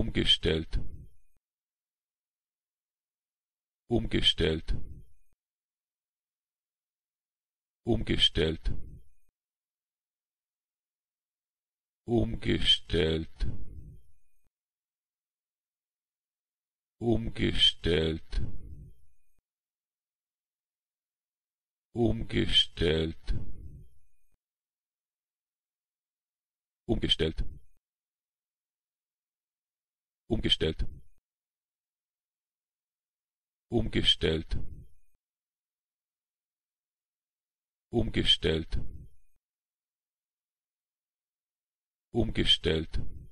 umgestellt, umgestellt, umgestellt, umgestellt, umgestellt, umgestellt, umgestellt, umgestellt, umgestellt, umgestellt, umgestellt.